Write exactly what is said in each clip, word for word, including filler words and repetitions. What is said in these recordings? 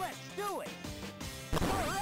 Let's do it! All right!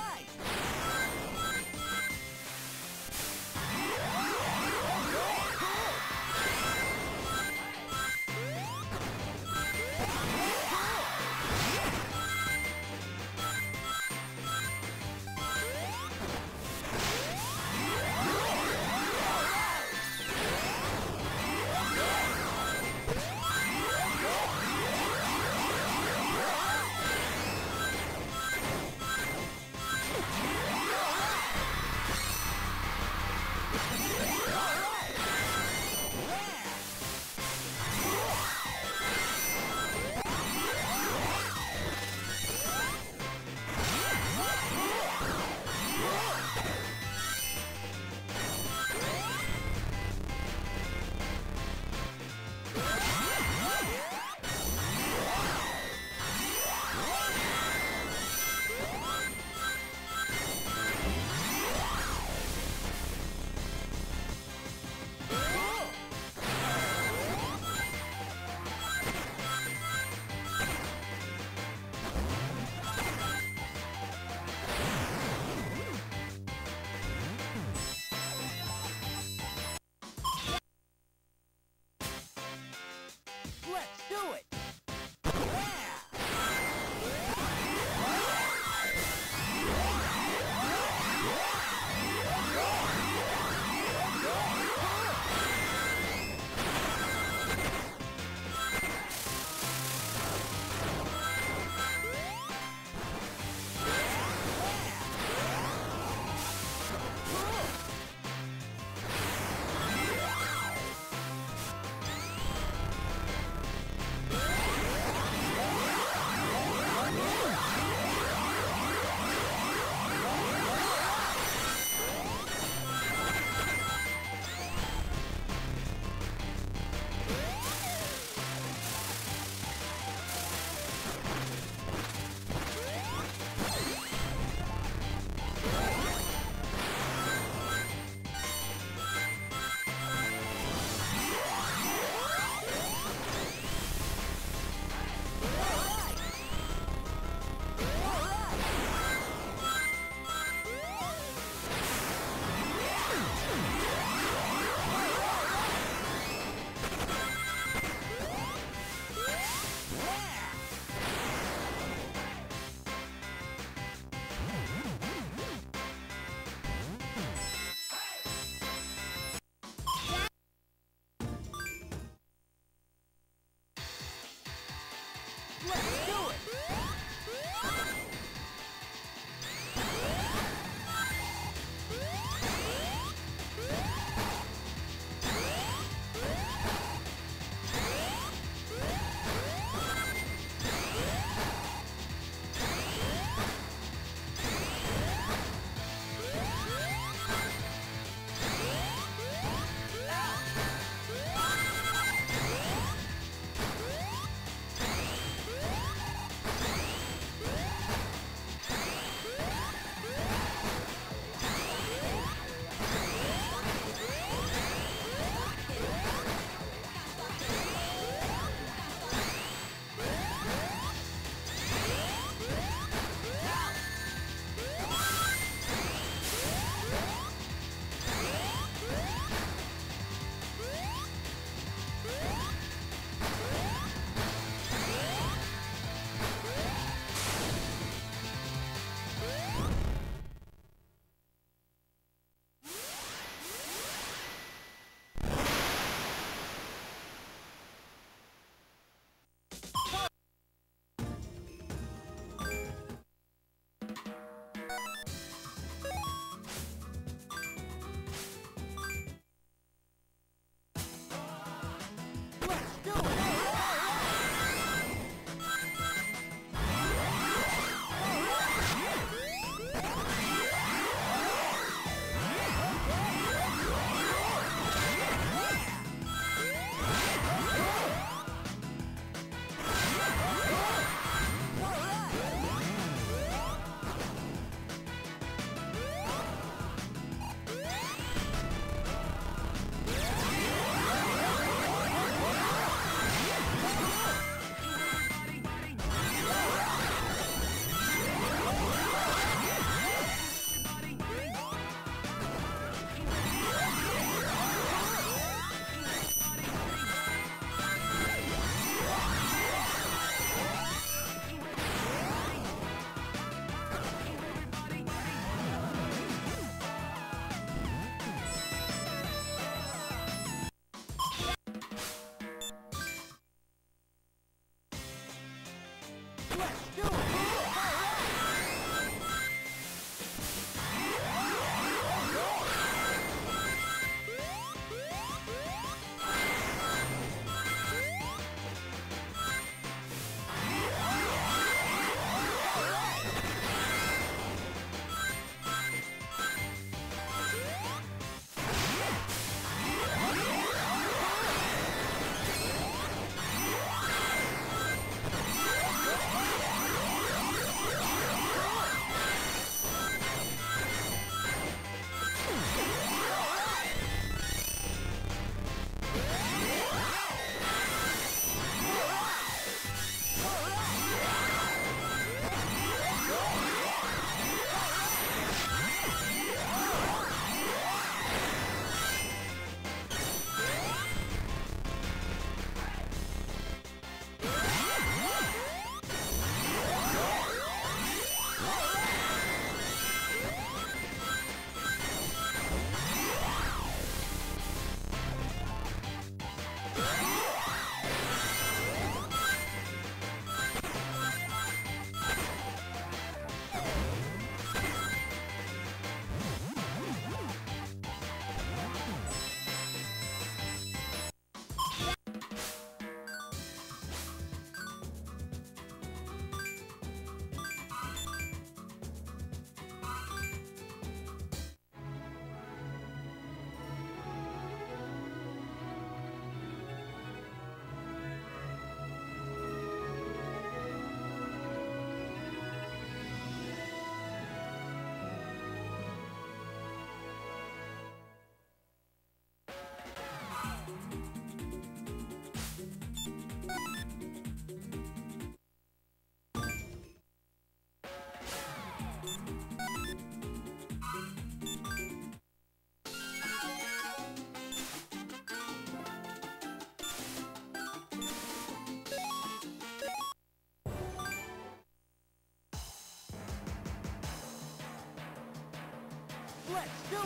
Let's do it!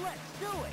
Let's do it!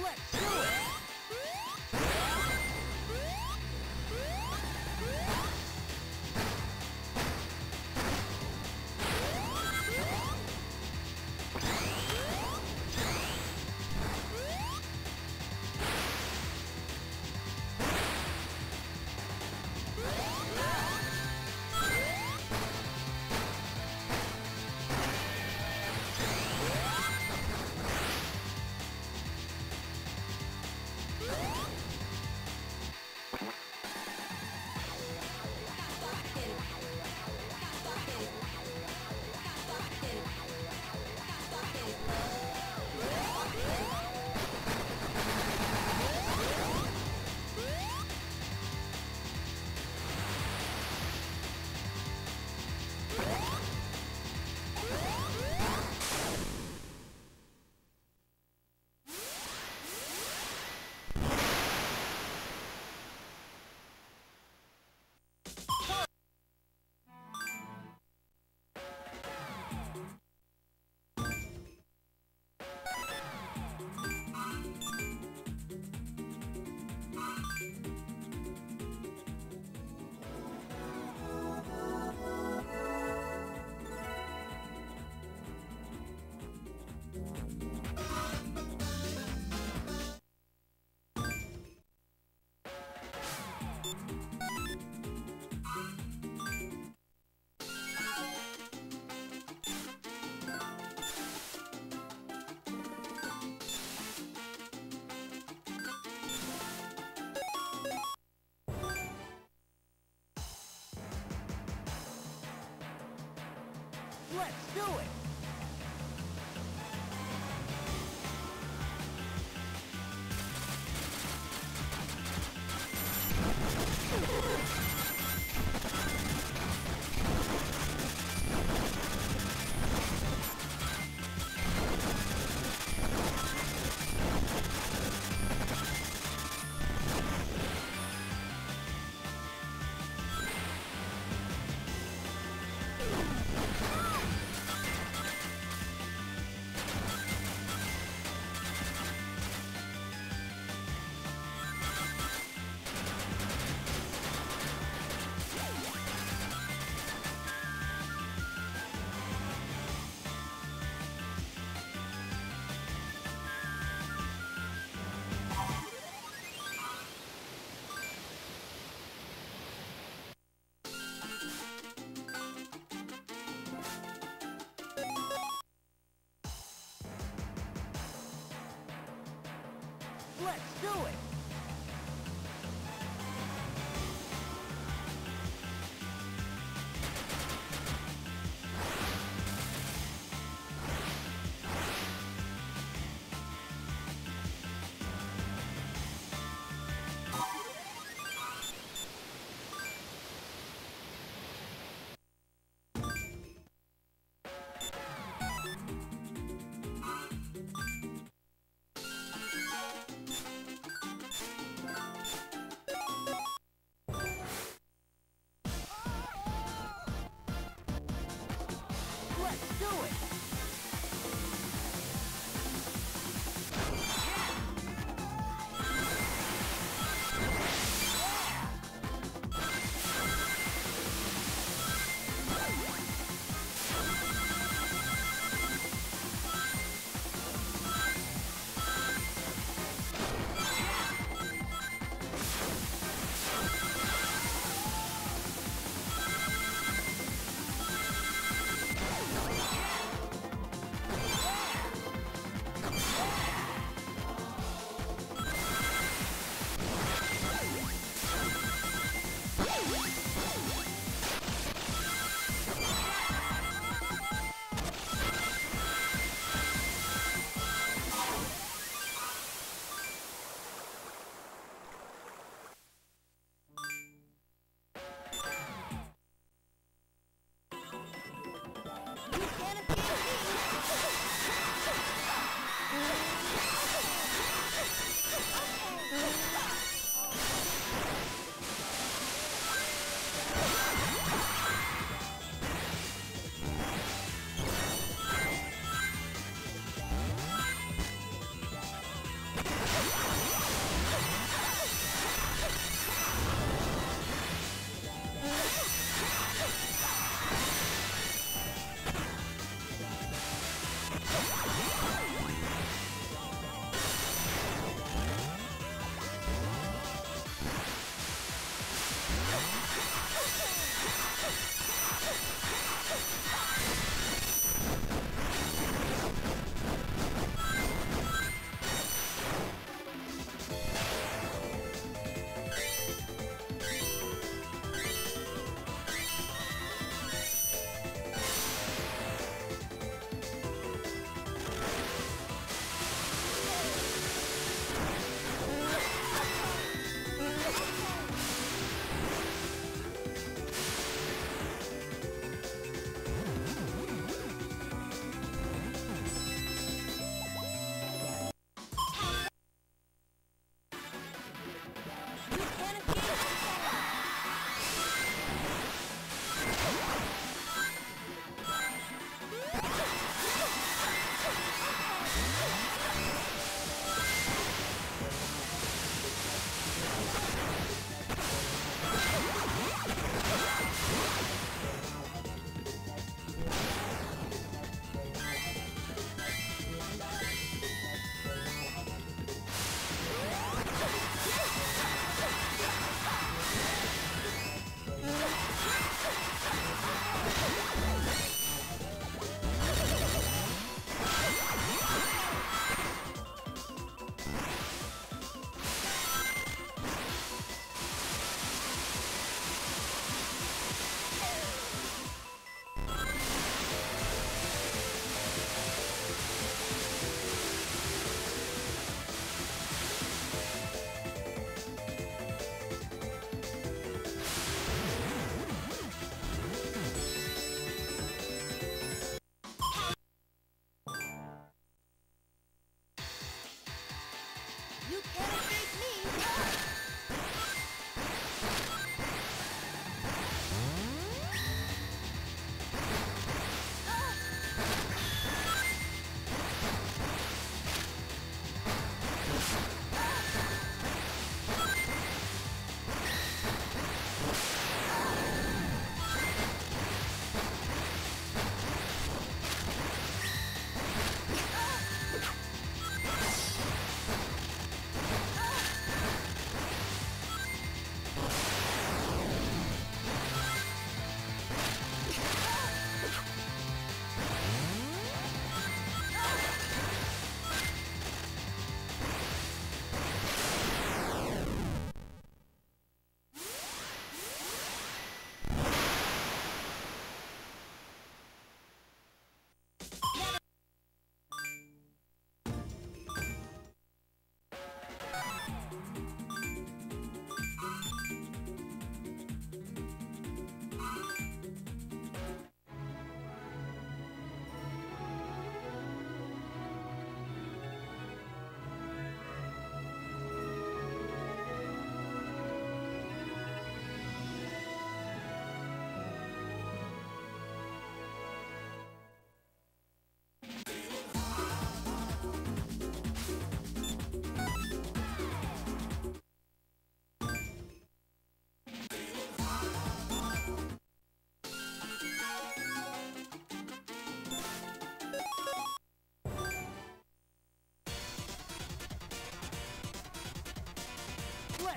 Let's do it! Let's do it! Let's do it! Yeah!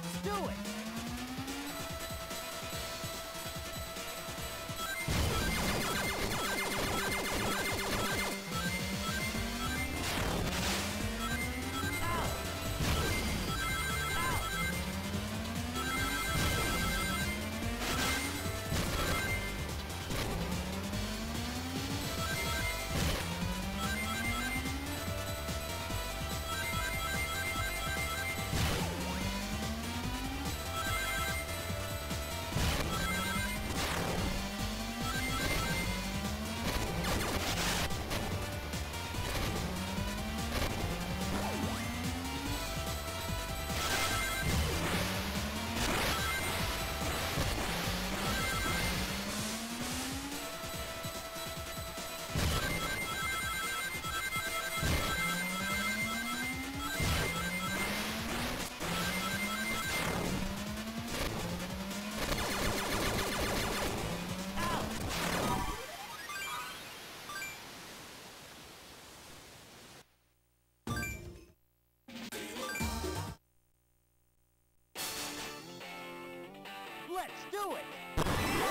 Let's do it! Let's do it! Let's do it! Let's do it!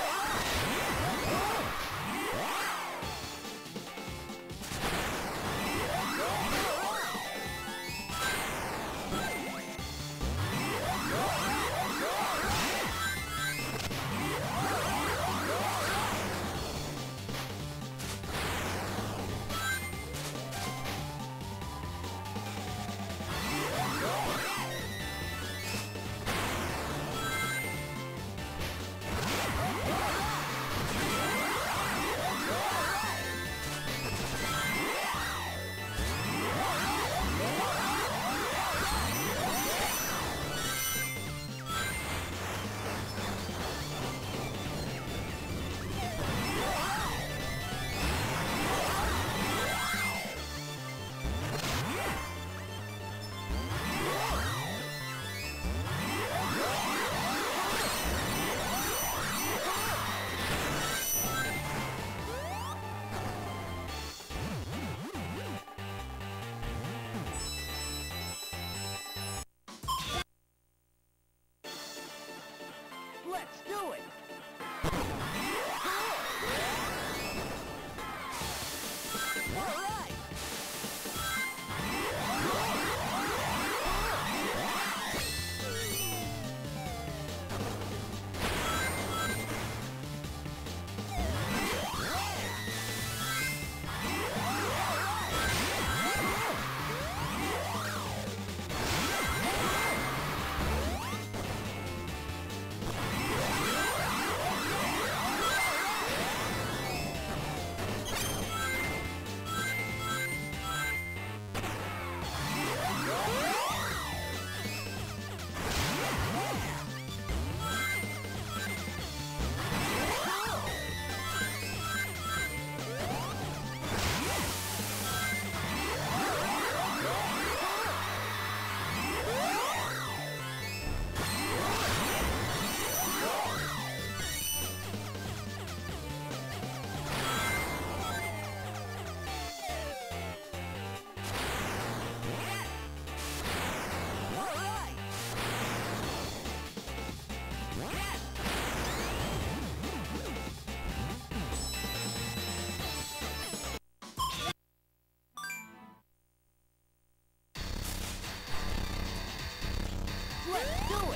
Woo!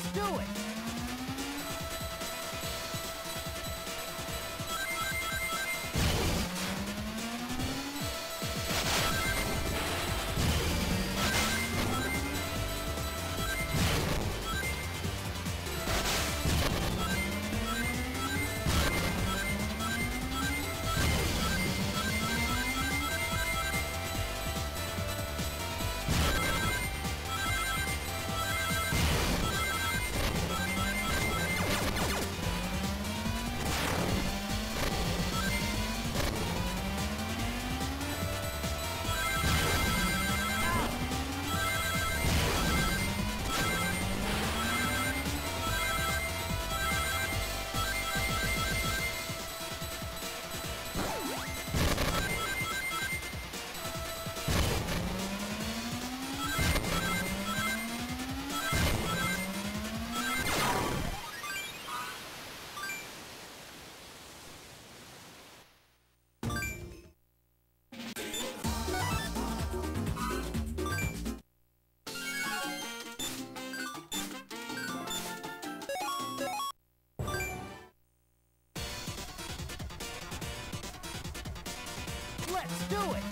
Let's do it! Let's do it!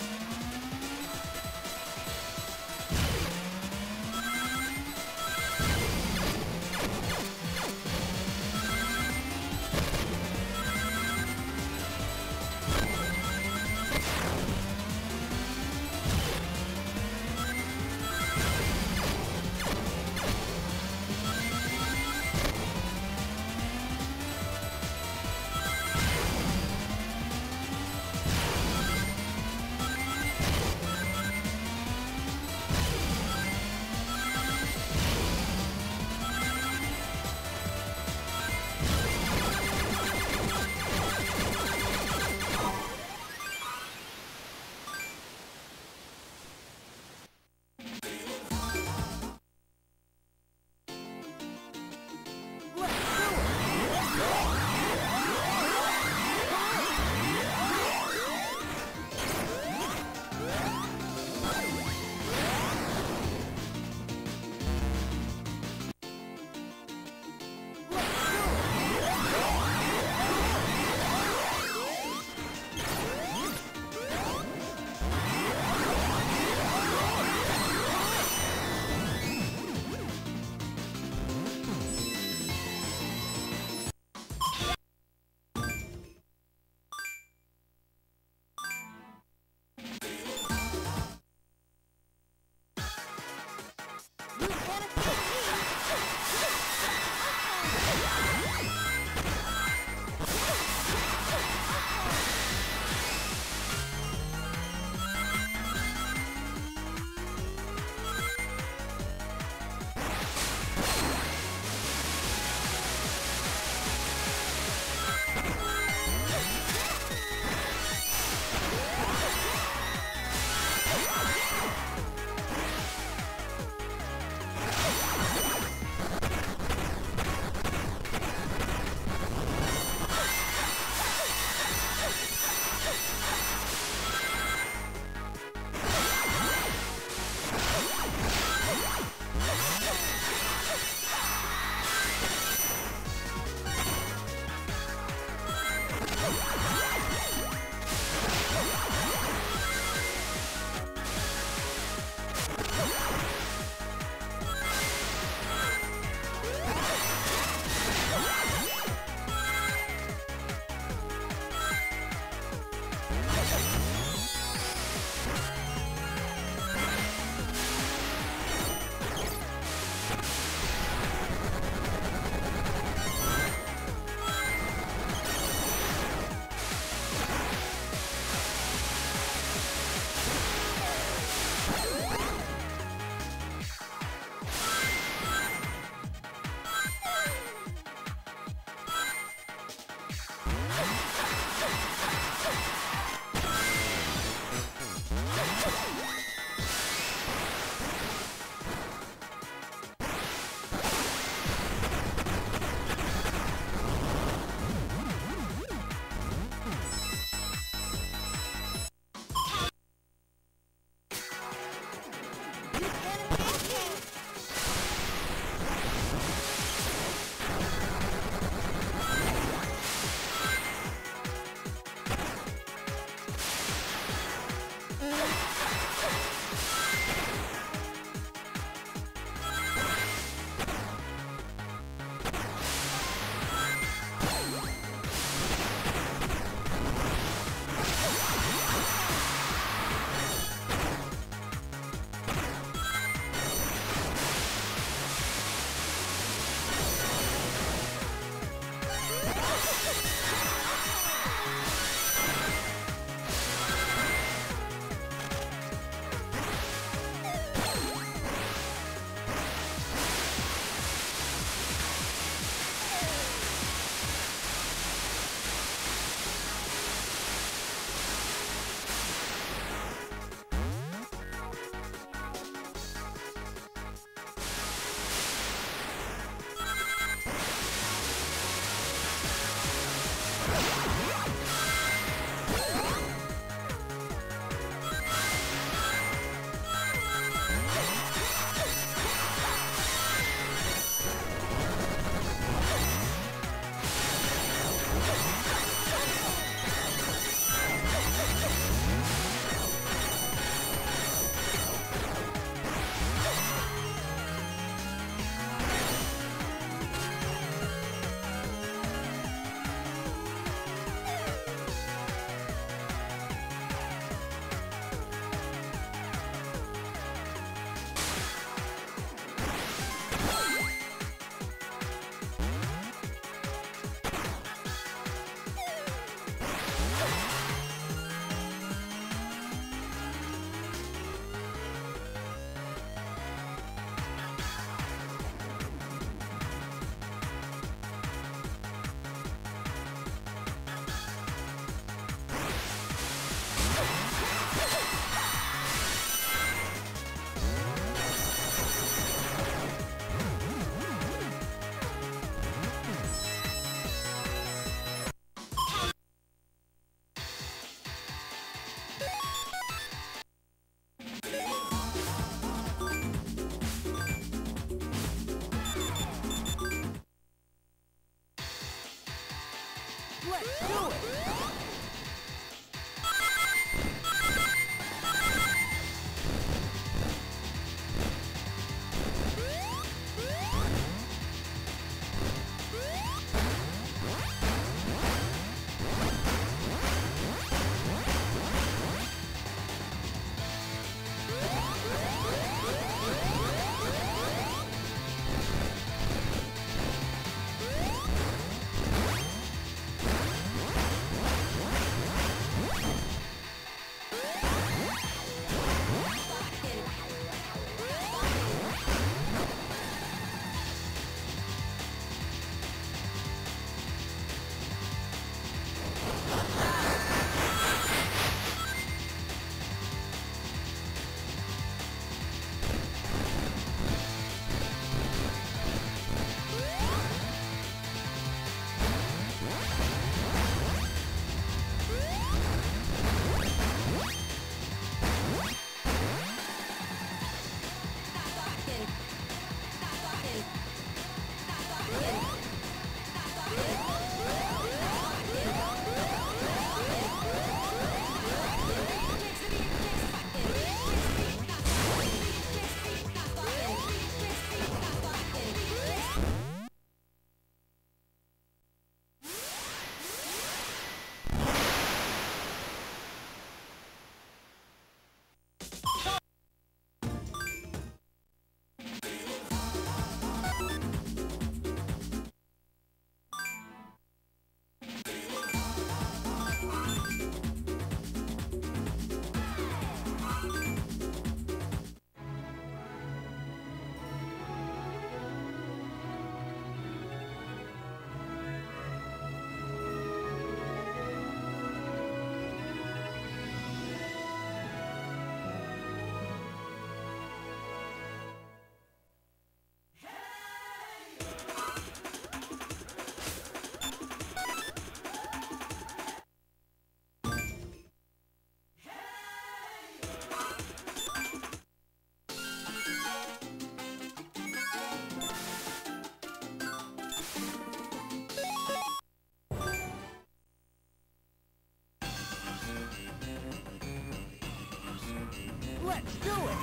Let's do it! Let's do it!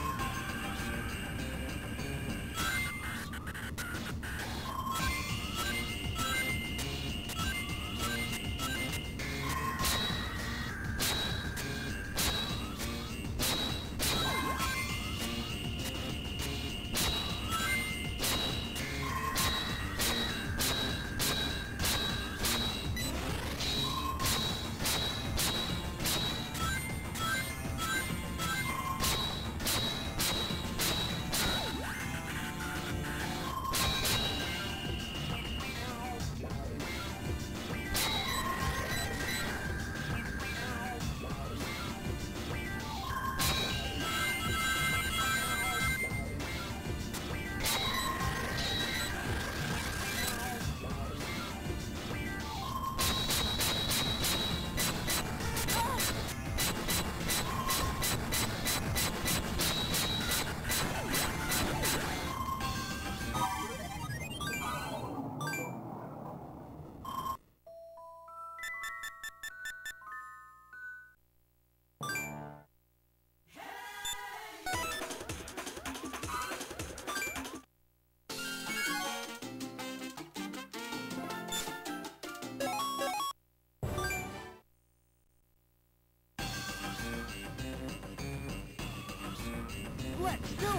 Let's do it!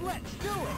Let's do it!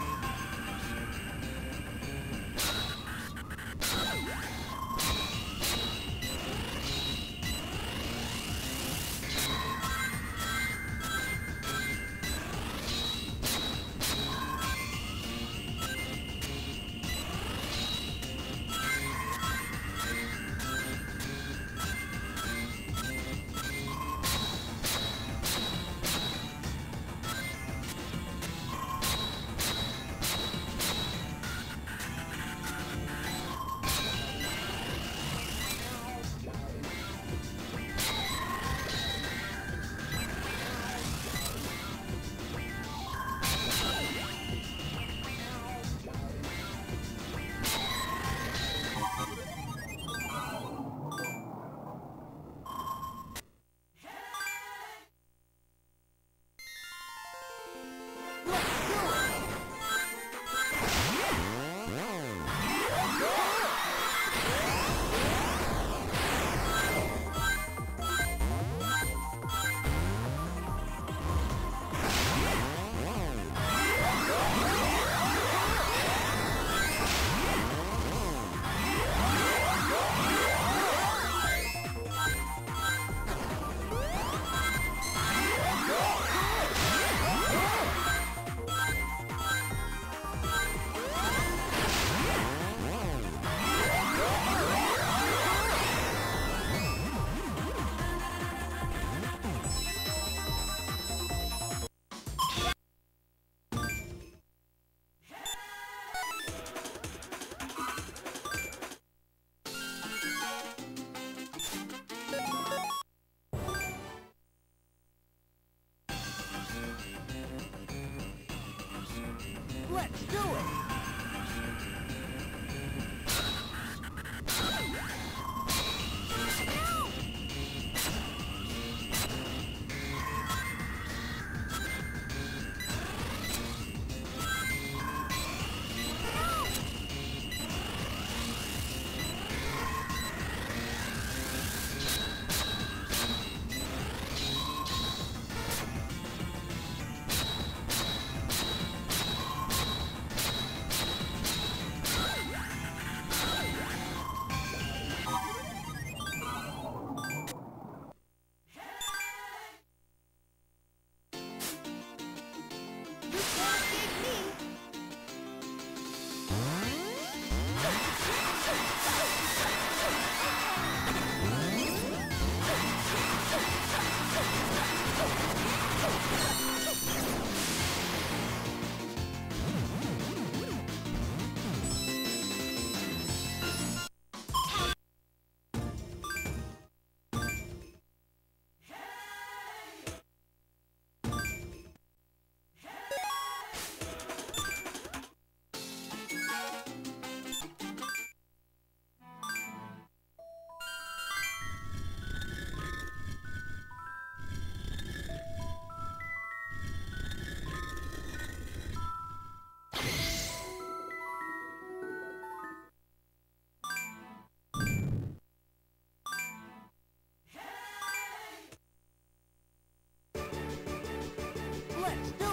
Let's do it.